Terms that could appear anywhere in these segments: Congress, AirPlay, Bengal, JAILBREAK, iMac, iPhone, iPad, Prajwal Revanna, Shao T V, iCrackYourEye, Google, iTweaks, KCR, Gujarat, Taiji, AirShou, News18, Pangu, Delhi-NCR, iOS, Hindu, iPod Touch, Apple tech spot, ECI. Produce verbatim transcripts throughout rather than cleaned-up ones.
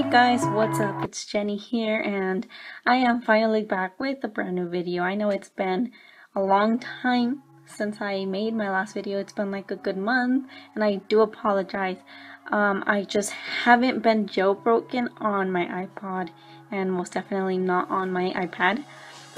Hey guys, what's up? It's Jenny here, and I am finally back with a brand new video. I know it's been a long time since I made my last video. It's been like a good month, and I do apologize. Um, I just haven't been jailbroken on my iPod, and most definitely not on my iPad.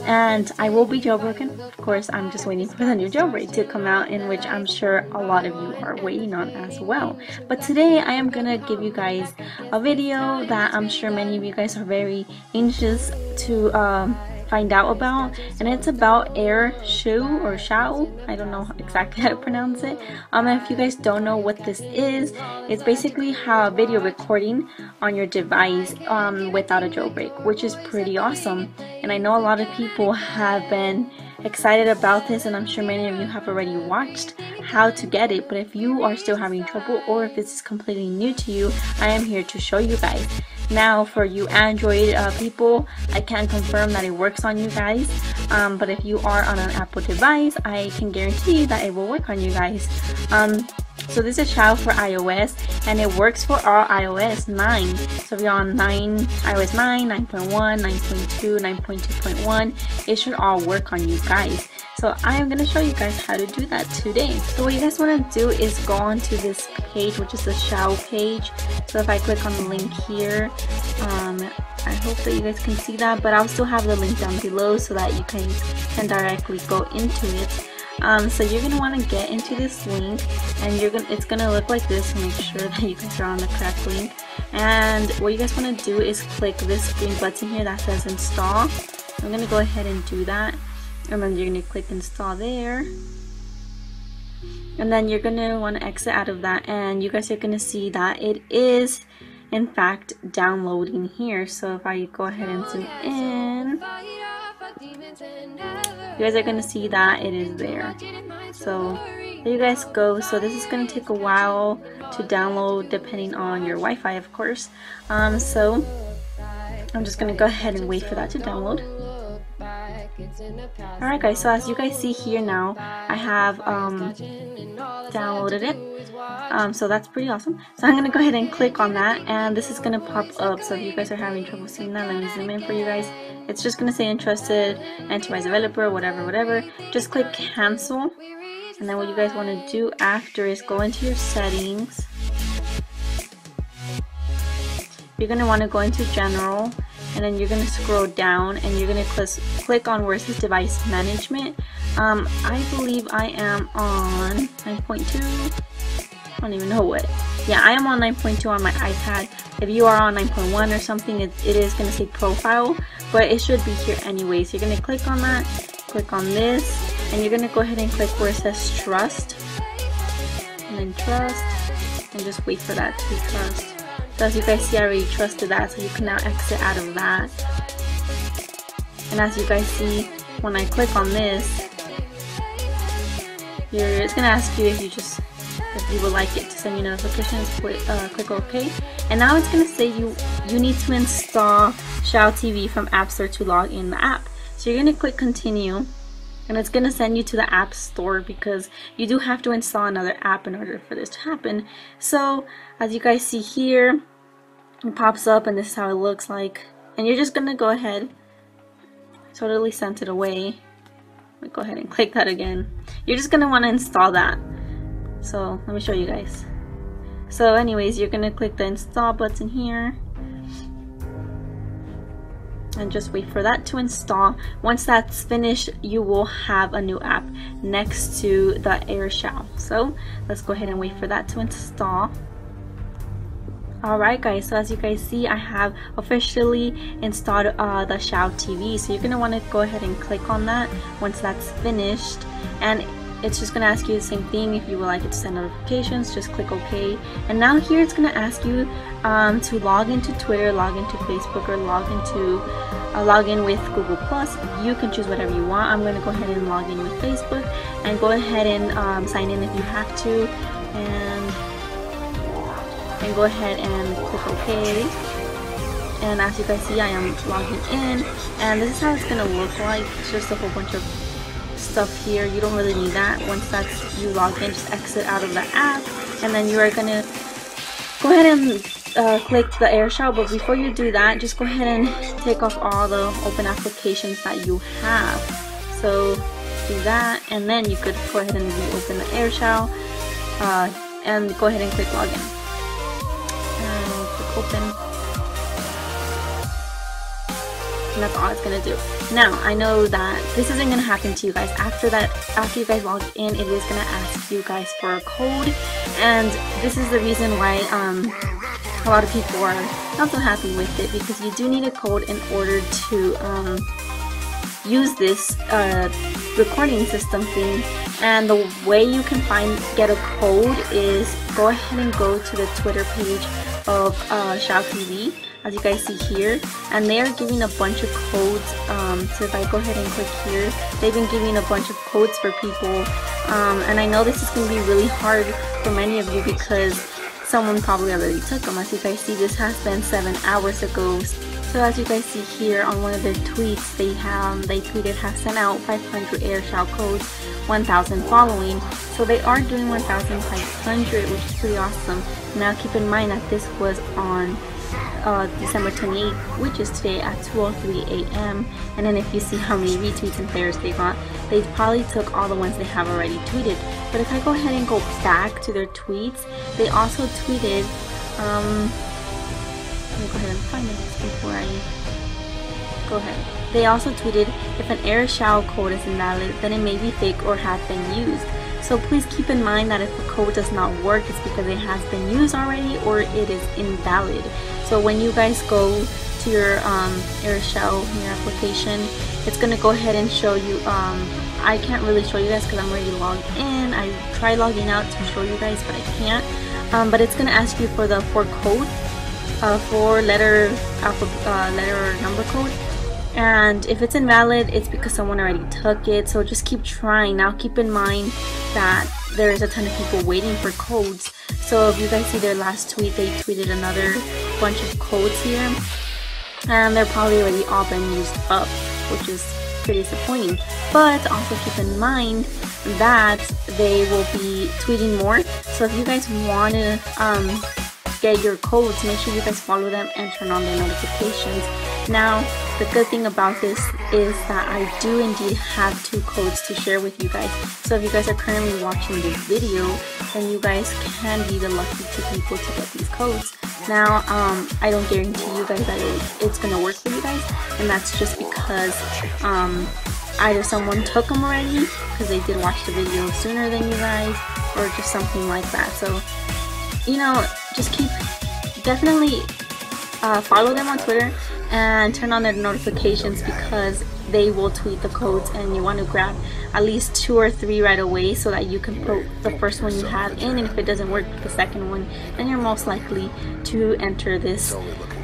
And I will be jailbroken. Of course, I'm just waiting for the new jailbreak to come out, in which I'm sure a lot of you are waiting on as well. But today I am gonna give you guys a video that I'm sure many of you guys are very anxious to um, find out about, and it's about AirShou or Shao. I don't know exactly how to pronounce it. Um, if you guys don't know what this is, it's basically how a video recording on your device um, without a jailbreak, which is pretty awesome. And I know a lot of people have been excited about this, and I'm sure many of you have already watched how to get it. But if you are still having trouble, or if this is completely new to you, I am here to show you guys. Now, for you Android uh, people, I can confirm that it works on you guys, um, but if you are on an Apple device, I can guarantee that it will work on you guys. Um, so this is Shao for iOS, and it works for all iOS nine. So if you're on nine, iOS nine, nine point one, nine point two, nine point two point one, it should all work on you guys. So I am going to show you guys how to do that today. So what you guys want to do is go on to this page, which is the Shao page. So if I click on the link here, um, I hope that you guys can see that, but I'll still have the link down below so that you can, can directly go into it. Um, so you're going to want to get into this link, and you're gonna, it's going to look like this. Make sure that you guys are on the correct link. And what you guys want to do is click this green button here that says install. I'm going to go ahead and do that. And then you're going to click install there, and then you're going to want to exit out of that, and you guys are going to see that it is in fact downloading here. So if I go ahead and zoom in, you guys are going to see that it is there. So there you guys go. So this is going to take a while to download, depending on your Wi-Fi, of course. Um, so I'm just going to go ahead and wait for that to download. Alright guys, so as you guys see here now, I have um, downloaded it, um, so that's pretty awesome. So I'm going to go ahead and click on that, and this is going to pop up. So if you guys are having trouble seeing that, let me zoom in for you guys. It's just going to say interested, enterprise developer, whatever, whatever. Just click cancel, and then what you guys want to do after is go into your settings. You're going to want to go into general, and then you're going to scroll down, and you're going to cl click on where it says device management. Um, I believe I am on nine point two. I don't even know what. Yeah, I am on nine point two on my iPad. If you are on nine point one or something, it, it is going to say profile, but it should be here anyway. So you're going to click on that, click on this, and you're going to go ahead and click where it says trust, and then trust, and just wait for that to be trust. So as you guys see, I already trusted that, so you can now exit out of that. And as you guys see, when I click on this, you're, it's going to ask you if you just if you would like it to send you notifications. Click, uh, click OK. And now it's going to say you you need to install Shao T V from App Store to log in the app. So you're going to click continue, and it's going to send you to the App Store, because you do have to install another app in order for this to happen. So as you guys see here, it pops up, and this is how it looks like, and you're just gonna go ahead, totally sent it away. Let me go ahead and click that again. You're just gonna want to install that. So let me show you guys. So anyways, you're gonna click the install button here, and just wait for that to install. Once that's finished, you will have a new app next to the AirShou. So let's go ahead and wait for that to install. Alright guys, so as you guys see, I have officially installed uh, the Shao T V. So you're going to want to go ahead and click on that once that's finished. And it's just going to ask you the same thing. If you would like it to send notifications, just click OK. And now here it's going to ask you um, to log into Twitter, log into Facebook, or log, into, uh, log in with Google plus. You can choose whatever you want. I'm going to go ahead and log in with Facebook, and go ahead and um, sign in if you have to. And and go ahead and click OK, and as you guys see, I am logging in, and this is how it's going to look like. It's just a whole bunch of stuff here. You don't really need that. Once that's you log in, just exit out of the app, and then you are going to go ahead and uh, click the AirShou, but before you do that, just go ahead and take off all the open applications that you have. So do that, and then you could go ahead and reopen the AirShou uh, and go ahead and click login. And click open. And that's all it's gonna do. Now I know that this isn't gonna happen to you guys. After that, after you guys log in, it is gonna ask you guys for a code, and this is the reason why um, a lot of people are not so happy with it, because you do need a code in order to um, use this uh, recording system thing. And the way you can find get a code is go ahead and go to the Twitter page of uh, Shou T V, as you guys see here, and they are giving a bunch of codes. Um, so if I go ahead and click here, they've been giving a bunch of codes for people, um, and I know this is going to be really hard for many of you because someone probably already took them. As you guys see, this has been seven hours ago. So as you guys see here on one of their tweets, they have they tweeted have sent out five hundred AirShou codes, one thousand following. So they are doing one thousand five hundred, which is pretty awesome. Now keep in mind that this was on Uh, December twenty-eighth, which is today at two oh three A M And then if you see how many retweets and shares they got, they probably took all the ones they have already tweeted. But if I go ahead and go back to their tweets, they also tweeted, um, let me go ahead and find it before I, go ahead. They also tweeted, if an AirShou code is invalid, then it may be fake or have been used. So please keep in mind that if a code does not work, it's because it has been used already or it is invalid. So when you guys go to your um, AirShou in your application, it's going to go ahead and show you. Um, I can't really show you guys because I'm already logged in. I tried logging out to show you guys, but I can't. Um, but it's going to ask you for the four code, uh, four letter, alpha, uh, letter or number code. And if it's invalid, it's because someone already took it. So just keep trying. Now keep in mind that there is a ton of people waiting for codes. So if you guys see their last tweet, they tweeted another bunch of codes here, and they're probably already all been used up, which is pretty disappointing. But also keep in mind that they will be tweeting more. So if you guys want to um, get your codes, make sure you guys follow them and turn on their notifications. Now the good thing about this is that I do indeed have two codes to share with you guys. So if you guys are currently watching this video, then you guys can be the lucky two people to get these codes. Now um, I don't guarantee you guys that it, it's gonna work for you guys, and that's just because um, either someone took them already because they did watch the video sooner than you guys, or just something like that. So you know, just keep definitely uh, follow them on Twitter and turn on their notifications, because they will tweet the codes and you want to grab at least two or three right away so that you can put the first one you have in, and if it doesn't work with the second one, then you're most likely to enter this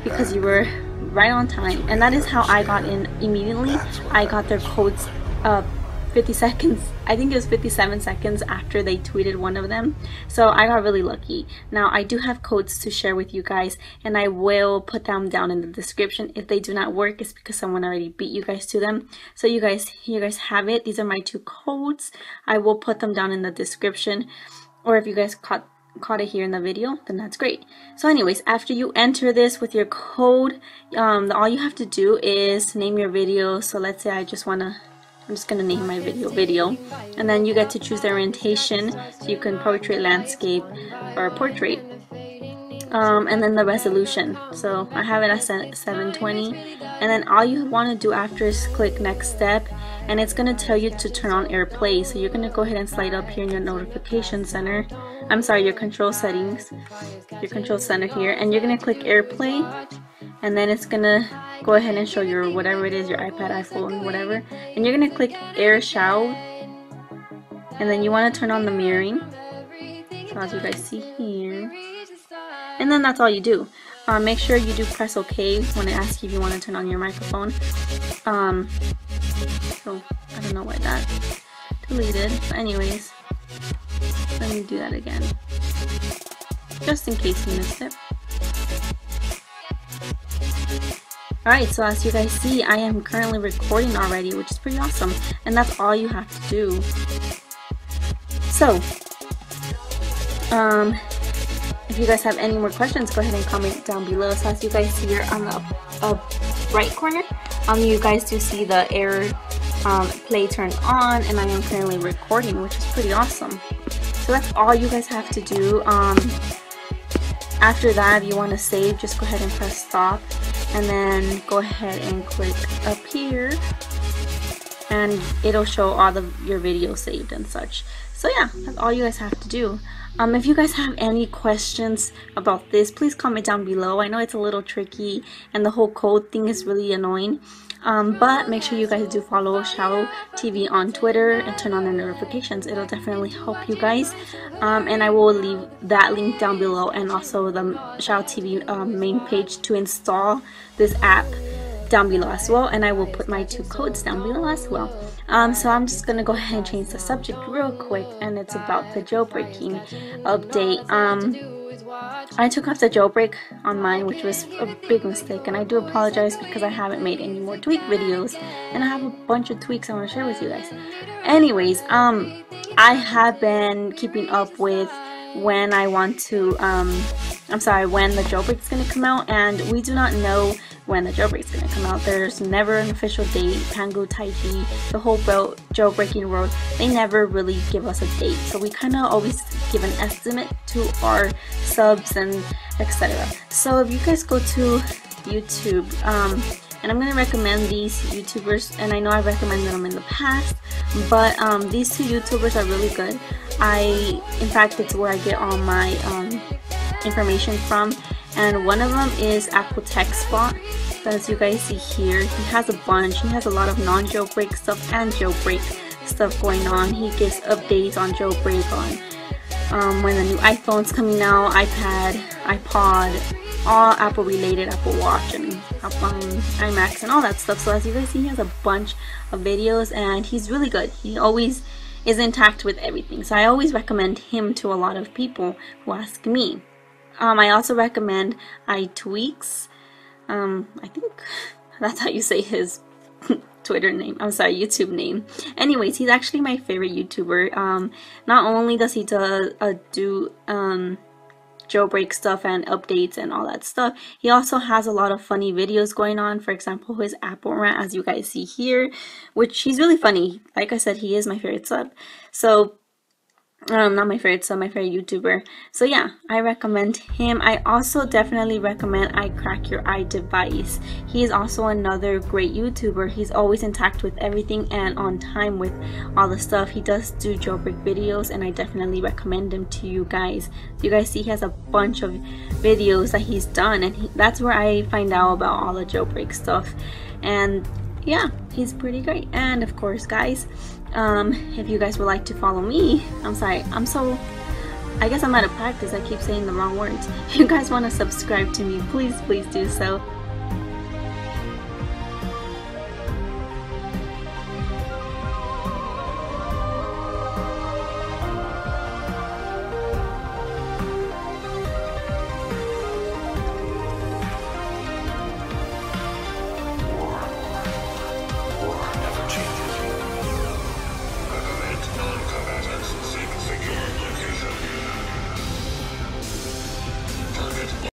because you were right on time. And that is how I got in immediately. I got their codes uh, fifty seconds, I think it was fifty-seven seconds after they tweeted one of them. So I got really lucky. Now I do have codes to share with you guys, and I will put them down in the description. If they do not work, it's because someone already beat you guys to them. So you guys, you guys have it. These are my two codes. I will put them down in the description, or if you guys caught caught it here in the video, then that's great. So anyways, after you enter this with your code, um, all you have to do is name your video. So let's say I just want to I'm just going to name my video video, and then you get to choose the orientation, so you can portrait, landscape, or portrait, um, and then the resolution. So I have it at seven twenty, and then all you want to do after is click next step, and it's going to tell you to turn on AirPlay. So you're going to go ahead and slide up here in your notification center, I'm sorry, your control settings, your control center here, and you're going to click AirPlay. And then it's gonna go ahead and show your whatever it is, your iPad, iPhone, whatever. And you're gonna click AirShou, and then you want to turn on the mirroring, so as you guys see here. And then that's all you do. Uh, make sure you do press OK when it asks you if you want to turn on your microphone. Um, so I don't know why that deleted. But anyways, let me do that again, just in case you missed it. Alright, so as you guys see, I am currently recording already, which is pretty awesome, and that's all you have to do. So, um, if If you guys have any more questions, go ahead and comment down below. So as you guys see here on the up right corner, um, you guys do see the air um, play turned on, and I am currently recording, which is pretty awesome. So that's all you guys have to do. Um, after that, if you want to save, just go ahead and press stop, and then go ahead and click up here, and it'll show all the your videos saved and such. So yeah, that's all you guys have to do. Um, if you guys have any questions about this, please comment down below. I know it's a little tricky, and the whole code thing is really annoying. Um, but make sure you guys do follow Shao T V on Twitter and turn on the notifications. It'll definitely help you guys. Um, and I will leave that link down below, and also the Shao T V um, main page to install this app down below as well, and I will put my two codes down below as well. Um, so I'm just gonna go ahead and change the subject real quick, and it's about the jailbreaking update. Um, I took off the jailbreak on mine, which was a big mistake, and I do apologize because I haven't made any more tweak videos, and I have a bunch of tweaks I want to share with you guys. Anyways, um, I have been keeping up with when I want to, um, I'm sorry, when the jailbreak is gonna come out, and we do not know when the jailbreak is gonna come out. There's never an official date. Pangu, Taiji, the whole world, jailbreaking world, they never really give us a date. So we kind of always give an estimate to our subs and et cetera. So if you guys go to YouTube, um, and I'm gonna recommend these YouTubers, and I know I've recommended them in the past, but um, these two YouTubers are really good. I, in fact, it's where I get all my um, information from. And one of them is Apple Tech Spot. So as you guys see here, he has a bunch. He has a lot of non-jailbreak stuff and jailbreak stuff going on. He gives updates on jailbreak, on um, when the new iPhone's coming out, iPad, iPod, all Apple related, Apple Watch and Apple iMacs and all that stuff. So as you guys see, he has a bunch of videos, and he's really good. He always is intact with everything. So I always recommend him to a lot of people who ask me. Um, I also recommend iTweaks. Um, I think that's how you say his Twitter name. I'm sorry, YouTube name. Anyways, he's actually my favorite YouTuber. Um, not only does he do, uh, do um, jailbreak stuff and updates and all that stuff, he also has a lot of funny videos going on. For example, his Apple rant, as you guys see here, which he's really funny. Like I said, he is my favorite sub. So Um, not my favorite, so my favorite YouTuber. So yeah, I recommend him. I also definitely recommend iCrackYourEye device. He is also another great YouTuber. He's always intact with everything and on time with all the stuff. He does do jailbreak videos, and I definitely recommend him to you guys. You guys see he has a bunch of videos that he's done, and he, that's where I find out about all the jailbreak stuff. And yeah, he's pretty great. And of course, guys, um if you guys would like to follow me, I'm sorry, I'm so I guess I'm out of practice, I keep saying the wrong words. If you guys want to subscribe to me, please please do so.